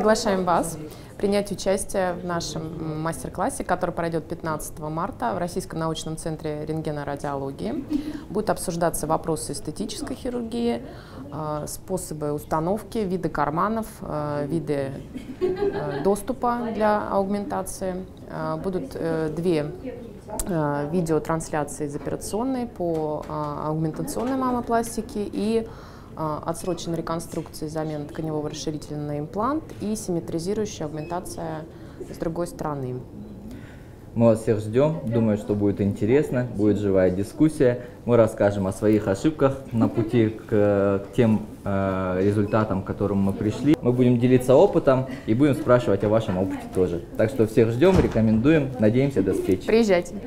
Приглашаем вас принять участие в нашем мастер-классе, который пройдет 15 марта в Российском научном центре рентгенорадиологии. Будут обсуждаться вопросы эстетической хирургии, способы установки, виды карманов, виды доступа для аугментации. Будут две видеотрансляции из операционной по аугментационной маммопластике и отсроченной реконструкции, замена тканевого расширителя на имплант и симметризирующая аугментация с другой стороны. Мы вас всех ждем. Думаю, что будет интересно, будет живая дискуссия. Мы расскажем о своих ошибках на пути к тем результатам, к которым мы пришли. Мы будем делиться опытом и будем спрашивать о вашем опыте тоже. Так что всех ждем, рекомендуем. Надеемся, до встречи. Приезжайте.